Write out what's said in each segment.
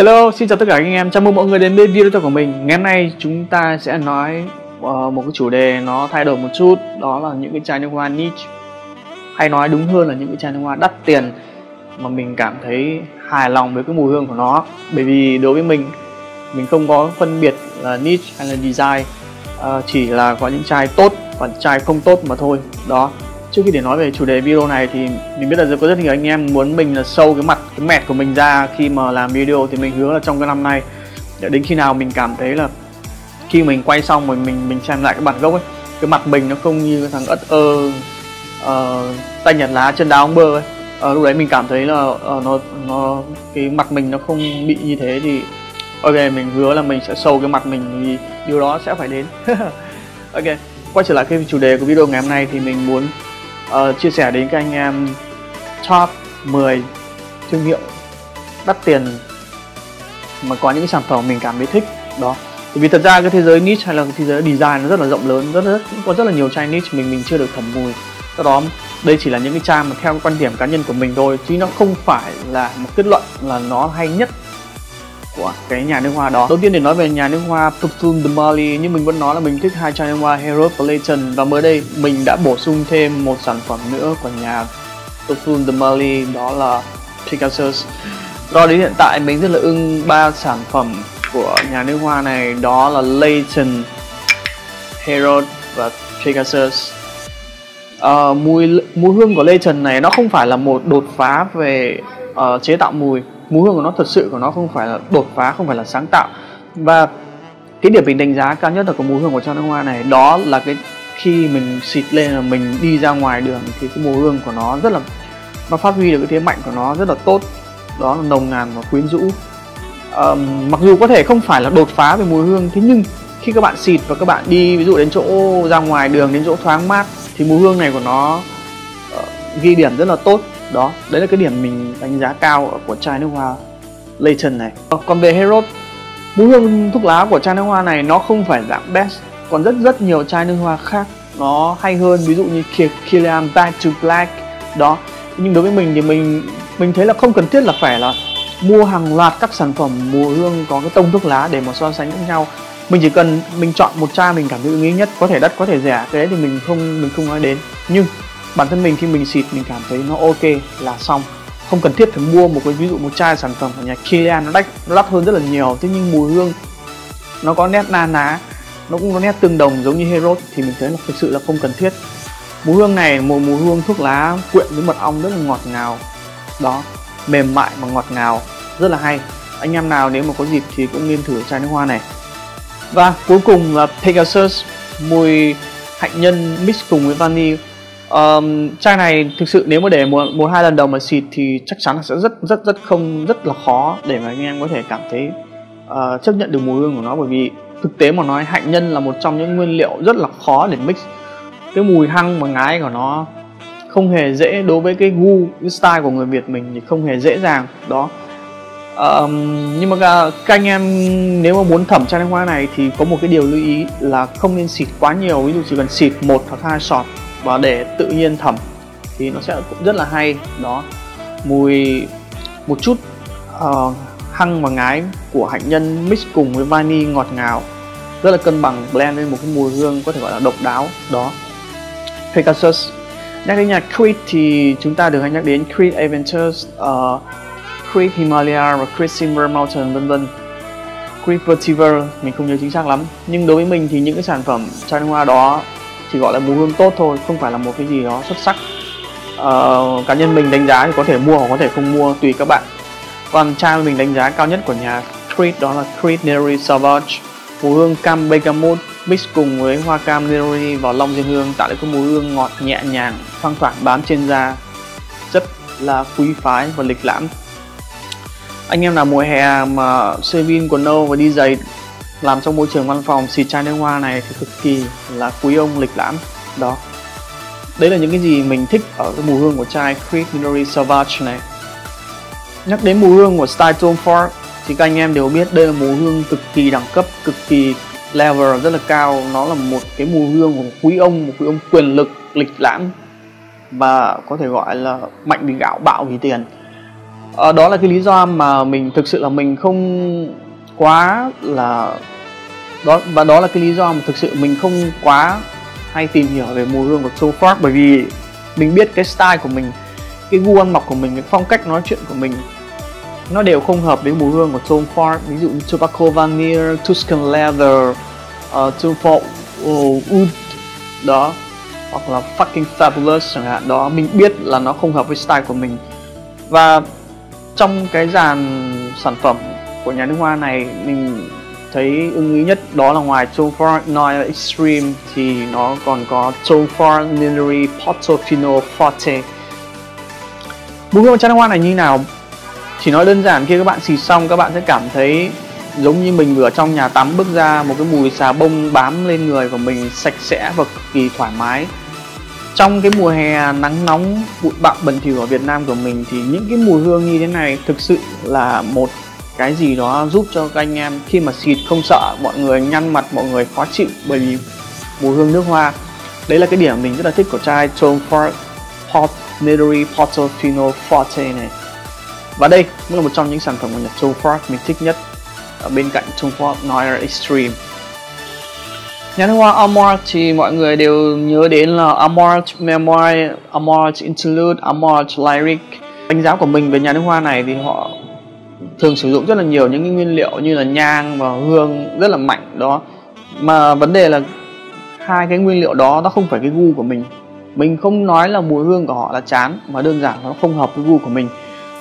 Hello, xin chào tất cả anh em, chào mừng mọi người đến với video của mình. Ngày hôm nay chúng ta sẽ nói một cái chủ đề nó thay đổi một chút. Đó là những cái chai nước hoa niche, hay nói đúng hơn là những cái chai nước hoa đắt tiền mà mình cảm thấy hài lòng với cái mùi hương của nó. Bởi vì đối với mình không có phân biệt là niche hay là design, chỉ là có những chai tốt và chai không tốt mà thôi. Đó. Trước khi để nói về chủ đề video này thì mình biết là có rất nhiều anh em muốn mình là show cái mặt, cái mẹt của mình ra khi mà làm video. Thì mình hứa là trong cái năm nay, đến khi nào mình cảm thấy là khi mình quay xong rồi mình xem lại cái bản gốc ấy, cái mặt mình nó không như thằng ất tay nhặt lá chân đá ông bơ ấy, lúc đấy mình cảm thấy là cái mặt mình nó không bị như thế. Thì ok, mình hứa là mình sẽ show cái mặt mình, vì điều đó sẽ phải đến. Ok, quay trở lại cái chủ đề của video ngày hôm nay thì mình muốn chia sẻ đến các anh em top 10 thương hiệu đắt tiền mà có những cái sản phẩm mình cảm thấy thích. Đó, vì thật ra cái thế giới niche hay là cái thế giới design nó rất là rộng lớn, có rất là nhiều chai niche mình chưa được thẩm mùi. Do đó đây chỉ là những cái chai mà theo cái quan điểm cá nhân của mình thôi, chứ nó không phải là một kết luận là nó hay nhất của cái nhà nước hoa đó. Đầu tiên để nói về nhà nước hoa Tufundemali, nhưng mình vẫn nói là mình thích hai chai nước hoa Hero Playton, và mới đây mình đã bổ sung thêm một sản phẩm nữa của nhà Tufundemali, đó là Pegasus. Đó, đến hiện tại mình rất là ưng ba sản phẩm của nhà nước hoa này, đó là Layton, Hero và Pegasus. Mùi hương của Layton này nó không phải là một đột phá về chế tạo mùi. Mùi hương của nó thật sự của nó không phải là đột phá, không phải là sáng tạo. Và cái điểm mình đánh giá cao nhất là của mùi hương của chai nước hoa này, đó là cái khi mình xịt lên là mình đi ra ngoài đường thì cái mùi hương của nó rất là, nó phát huy được cái thế mạnh của nó rất là tốt. Đó là nồng nàn và quyến rũ. Mặc dù có thể không phải là đột phá về mùi hương, thế nhưng khi các bạn xịt và các bạn đi ví dụ đến chỗ ra ngoài đường, đến chỗ thoáng mát, thì mùi hương này của nó ghi điểm rất là tốt. Đó, đấy là cái điểm mình đánh giá cao của chai nước hoa Layton này. Còn về Hero, mùi hương thuốc lá của chai nước hoa này nó không phải dạng best. Còn rất nhiều chai nước hoa khác nó hay hơn, ví dụ như Kilian Back to Black. Đó, nhưng đối với mình thì mình thấy là không cần thiết là phải là mua hàng loạt các sản phẩm mùi hương có cái tông thuốc lá để mà so sánh với nhau. Mình chỉ cần mình chọn một chai mình cảm thấy ưng ý nhất, có thể đắt có thể rẻ, cái đấy thì mình không nói đến. Nhưng bản thân mình khi mình xịt mình cảm thấy nó ok là xong, không cần thiết phải mua một cái ví dụ một chai sản phẩm của nhà Kilian nó đắt hơn rất là nhiều, thế nhưng mùi hương nó có nét na ná, nó cũng có nét tương đồng giống như Hero thì mình thấy là thực sự là không cần thiết. Mùi hương này một mùi hương thuốc lá quyện với mật ong rất là ngọt ngào, đó, mềm mại mà ngọt ngào, rất là hay. Anh em nào nếu mà có dịp thì cũng nên thử chai nước hoa này. Và cuối cùng là Pegasus, mùi hạnh nhân mix cùng với vani. Chai này thực sự nếu mà để một hai lần đầu mà xịt thì chắc chắn là sẽ rất là khó để mà anh em có thể cảm thấy chấp nhận được mùi hương của nó, bởi vì thực tế mà nói hạnh nhân là một trong những nguyên liệu rất là khó để mix. Cái mùi hăng và ngái của nó không hề dễ, đối với cái gu, cái style của người Việt mình thì không hề dễ dàng. Đó, nhưng mà các anh em nếu mà muốn thẩm chai nước hoa này thì có một cái điều lưu ý là không nên xịt quá nhiều, ví dụ chỉ cần xịt 1 hoặc 2 shot và để tự nhiên thẩm thì nó sẽ cũng rất là hay. Đó, mùi một chút hăng và ngái của hạnh nhân mix cùng với vani ngọt ngào rất là cân bằng, blend lên một cái mùi hương có thể gọi là độc đáo. Đó, Pegasus. Nhắc đến nhà Creed thì chúng ta được hay nhắc đến Creed Adventures, Creed Himalaya và Creed Silver Mountain, vân vân, Creed Vetiver mình không nhớ chính xác lắm. Nhưng đối với mình thì những cái sản phẩm chai nước hoa đó chỉ gọi là mùi hương tốt thôi, không phải là một cái gì đó xuất sắc. Cá nhân mình đánh giá thì có thể mua hoặc có thể không mua, tùy các bạn. Còn chai mình đánh giá cao nhất của nhà Creed đó là Creed Neri Sauvage, mùi hương cam bergamot mix cùng với hoa cam Neri và long diên hương, tạo được cái mùi hương ngọt nhẹ nhàng, thoang thoảng bám trên da, rất là quý phái và lịch lãm. Anh em nào mùa hè mà Sevin quần nâu và đi giày làm trong môi trường văn phòng, xịt chai nước hoa này thì cực kỳ là quý ông lịch lãm. Đó, đấy là những cái gì mình thích ở cái mùi hương của chai Creed Neri Sauvage này. Nhắc đến mùi hương của style Tom Ford thì các anh em đều biết đây là mùi hương cực kỳ đẳng cấp, cực kỳ level rất là cao. Nó là một cái mùi hương của một quý ông quyền lực, lịch lãm và có thể gọi là mạnh vì gạo, bạo vì tiền. Đó là cái lý do mà mình thực sự là mình không quá là đó, và đó là cái lý do mà thực sự mình không quá hay tìm hiểu về mùi hương của Tom Ford, bởi vì mình biết cái style của mình, cái gu ăn mặc của mình, cái phong cách nói chuyện của mình nó đều không hợp với mùi hương của Tom Ford. Ví dụ như Tobacco Vanilla, Tuscan Leather, Tom Ford Wood đó, hoặc là Fucking Fabulous chẳng hạn đó. Mình biết là nó không hợp với style của mình. Và trong cái dàn sản phẩm của nhà nước hoa này, mình thấy ưng ý nhất đó là ngoài Tom Ford Noir Extreme thì nó còn có Tom Ford Minery Portofino Forte. Mùi hương chai nước hoa này như nào? Chỉ nói đơn giản, khi các bạn xịt xong các bạn sẽ cảm thấy giống như mình vừa trong nhà tắm bước ra, một cái mùi xà bông bám lên người của mình, sạch sẽ và cực kỳ thoải mái. Trong cái mùa hè nắng nóng, bụi bặm bẩn thỉu ở Việt Nam của mình thì những cái mùi hương như thế này thực sự là một cái gì đó giúp cho các anh em khi mà xịt không sợ mọi người nhăn mặt, mọi người khó chịu, bởi vì mùi hương nước hoa. Đấy là cái điểm mình rất là thích của chai Tom Ford Nedery Portofino Forte này. Và đây cũng là một trong những sản phẩm của nhà Tom Ford mình thích nhất, ở bên cạnh Tom Ford Noir Extreme. Nhà nước hoa Amor thì mọi người đều nhớ đến là Amor Memoir, Amor Interlude, Amor Lyric. Đánh giá của mình về nhà nước hoa này thì họ thường sử dụng rất là nhiều những cái nguyên liệu như là nhang và hương rất là mạnh đó. Mà vấn đề là hai cái nguyên liệu đó nó không phải cái gu của mình. Mình không nói là mùi hương của họ là chán, mà đơn giản nó không hợp với gu của mình.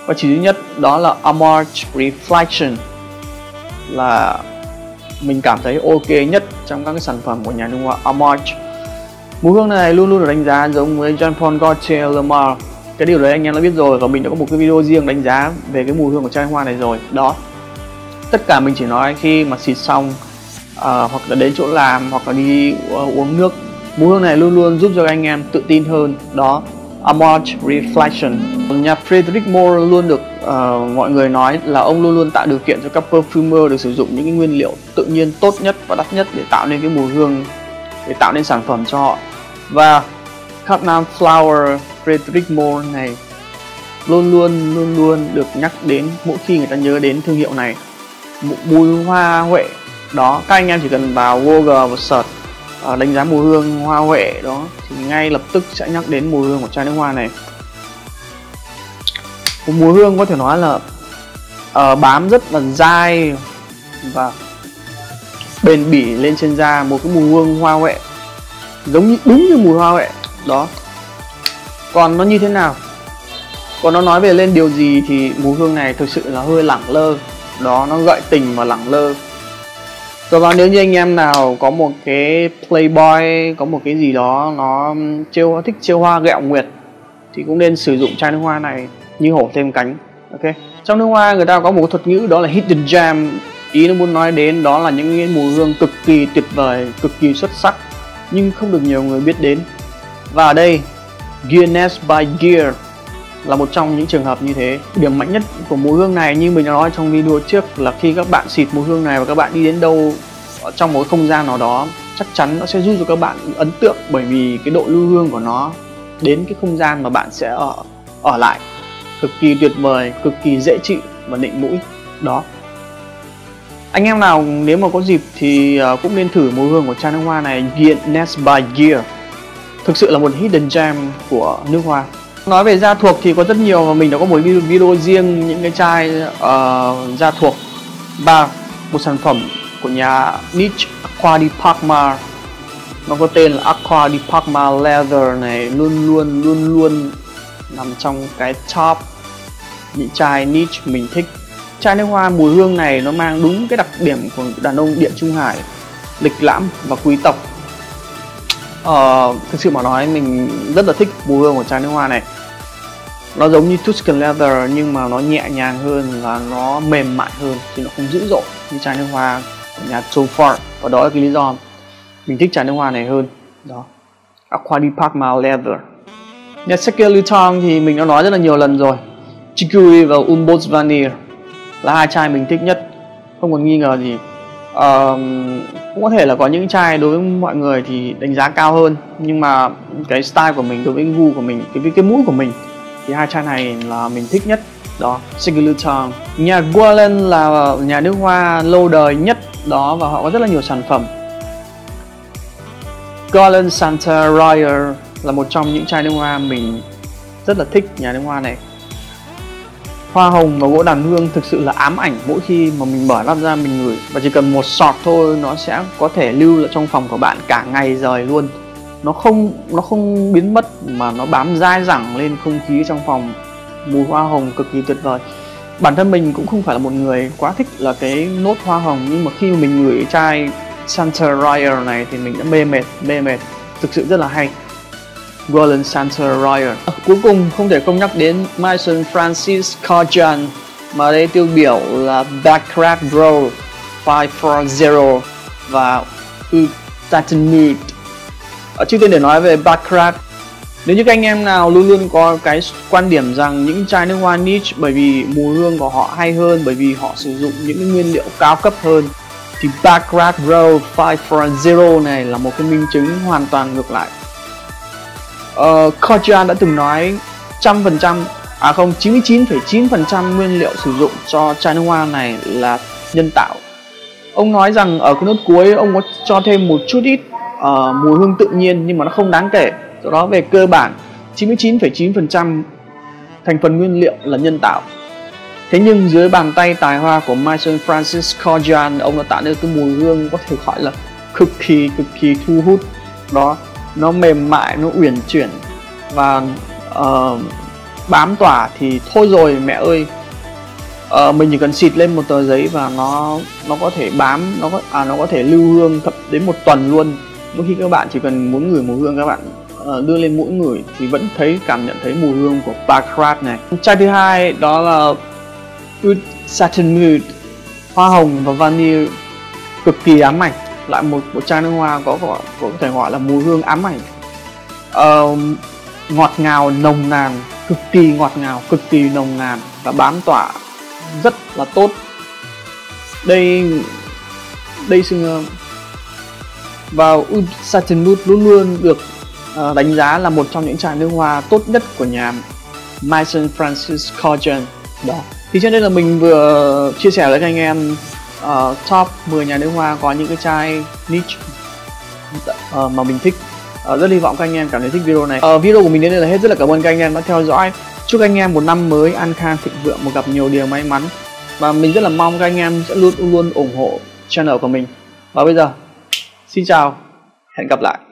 Và chỉ duy nhất đó là Amor Reflection là mình cảm thấy ok nhất trong các cái sản phẩm của nhà nước hoa Amor. Mùi hương này luôn luôn được đánh giá giống với Jean Paul Gaultier. Cái điều đấy anh em đã biết rồi, và mình đã có một cái video riêng đánh giá về cái mùi hương của chai hoa này rồi đó. Tất cả mình chỉ nói khi mà xịt xong, hoặc là đến chỗ làm, hoặc là đi uống nước. Mùi hương này luôn luôn giúp cho anh em tự tin hơn đó. Amor Reflection. Nhà Frederic Malle luôn được mọi người nói là ông luôn luôn tạo điều kiện cho các perfumer được sử dụng những cái nguyên liệu tự nhiên tốt nhất và đắt nhất để tạo nên cái mùi hương, để tạo nên sản phẩm cho họ. Và Cardinal Flower Frederic Malle này luôn luôn được nhắc đến mỗi khi người ta nhớ đến thương hiệu này. Mùi hoa huệ đó, các anh em chỉ cần vào Google và search đánh giá mùi hương hoa huệ đó thì ngay lập tức sẽ nhắc đến mùi hương của chai nước hoa này. Mùi hương có thể nói là bám rất là dai và bền bỉ lên trên da, một cái mùi hương hoa huệ giống như đúng như mùi hoa huệ đó. Còn nó như thế nào, còn nó nói về lên điều gì thì mùi hương này thực sự là hơi lẳng lơ đó, nó gợi tình và lẳng lơ. Rồi vào, nếu như anh em nào có một cái playboy, có một cái gì đó nó thích trêu hoa ghẹo nguyệt thì cũng nên sử dụng chai nước hoa này như hổ thêm cánh. Ok, trong nước hoa người ta có một thuật ngữ đó là hidden gem, ý nó muốn nói đến đó là những cái mùi hương cực kỳ tuyệt vời, cực kỳ xuất sắc nhưng không được nhiều người biết đến. Và ở đây Guinness by Gear là một trong những trường hợp như thế. Điểm mạnh nhất của mùi hương này như mình đã nói trong video trước là khi các bạn xịt mùi hương này và các bạn đi đến đâu trong một không gian nào đó, chắc chắn nó sẽ giúp cho các bạn ấn tượng, bởi vì cái độ lưu hương của nó đến cái không gian mà bạn sẽ ở lại cực kỳ tuyệt vời, cực kỳ dễ chịu và nịnh mũi đó. Anh em nào nếu mà có dịp thì cũng nên thử mùi hương của chai nước hoa này, Guinness by Gear. Thực sự là một hidden gem của nước hoa. Nói về da thuộc thì có rất nhiều, và mình đã có một video riêng những cái chai da thuộc. Và một sản phẩm của nhà niche Acqua di Parma, nó có tên là Acqua di Parma Leather này, luôn luôn nằm trong cái top những chai niche mình thích. Chai nước hoa mùi hương này nó mang đúng cái đặc điểm của đàn ông Địa Trung Hải, lịch lãm và quý tộc. Thực sự mà nói mình rất là thích mùi hương của chai nước hoa này. Nó giống như Tuscan Leather nhưng mà nó nhẹ nhàng hơn và nó mềm mại hơn, chứ nó không dữ dội như chai nước hoa của nhà Tom Ford. Và đó là cái lý do mình thích chai nước hoa này hơn đó, Acqua di Parma Leather. Nhà Celine Dion thì mình đã nói rất là nhiều lần rồi, Chicory và Umboz Vanille là hai chai mình thích nhất, không còn nghi ngờ gì. Cũng có thể là có những chai đối với mọi người thì đánh giá cao hơn, nhưng mà cái style của mình, đối với gu của mình, cái mũi của mình thì hai chai này là mình thích nhất. đó, Singular Time. Nhà Guerlain là nhà nước hoa lâu đời nhất đó và họ có rất là nhiều sản phẩm. Guerlain Santa Royal là một trong những chai nước hoa mình rất là thích nhà nước hoa này. Hoa hồng và gỗ đàn hương thực sự là ám ảnh mỗi khi mà mình mở nắp ra mình ngửi, và chỉ cần một sọt thôi nó sẽ có thể lưu lại trong phòng của bạn cả ngày rồi luôn. Nó không biến mất mà nó bám dai dẳng lên không khí trong phòng. Mùi hoa hồng cực kỳ tuyệt vời. Bản thân mình cũng không phải là một người quá thích là cái nốt hoa hồng, nhưng mà khi mình ngửi chai Santa Royal này thì mình đã mê mệt, thực sự rất là hay. Guerlain Santa Royal. Cuối cùng không thể không nhắc đến Maison Francis Kurkdjian, mà đây tiêu biểu là Baccarat Bro 540 và Utatenut. Trước tiên để nói về Baccarat, nếu như các anh em nào luôn luôn có cái quan điểm rằng những chai nước hoa niche bởi vì mùi hương của họ hay hơn, bởi vì họ sử dụng những nguyên liệu cao cấp hơn, thì Baccarat Bro 540 này là một cái minh chứng hoàn toàn ngược lại. Kurkdjian đã từng nói 99,9% nguyên liệu sử dụng cho chai nước hoa này là nhân tạo. Ông nói rằng ở cái nốt cuối ông có cho thêm một chút ít mùi hương tự nhiên nhưng mà nó không đáng kể. Do đó về cơ bản 99,9% thành phần nguyên liệu là nhân tạo. Thế nhưng dưới bàn tay tài hoa của Maison Francis Kurkdjian, ông đã tạo nên cái mùi hương có thể gọi là cực kỳ thu hút. Đó, nó mềm mại, nó uyển chuyển và bám tỏa thì thôi rồi mẹ ơi. Mình chỉ cần xịt lên một tờ giấy và nó có thể bám, nó có thể lưu hương thậm đến một tuần luôn. Mỗi khi các bạn chỉ cần muốn ngửi mùi hương, các bạn đưa lên mũi ngửi thì vẫn cảm nhận thấy mùi hương của Baccarat này. Chai thứ hai đó là Utatenut, hoa hồng và vani cực kỳ ám ảnh, lại một chai nước hoa có thể gọi là mùi hương ám ảnh, ngọt ngào nồng nàn, cực kỳ ngọt ngào, cực kỳ nồng nàn và bám tỏa rất là tốt. Đây và Utatenut luôn luôn được đánh giá là một trong những chai nước hoa tốt nhất của nhà Maison Francis Kurkdjian. Đó, thì trên đây là mình vừa chia sẻ với các anh em top 10 nhà nước hoa có những cái chai niche mà mình thích. Rất hy vọng các anh em cảm thấy thích video này. Video của mình đến đây là hết. Rất là cảm ơn các anh em đã theo dõi. Chúc anh em một năm mới an khang thịnh vượng và gặp nhiều điều may mắn. Và mình rất là mong các anh em sẽ luôn ủng hộ channel của mình. Và bây giờ xin chào, hẹn gặp lại.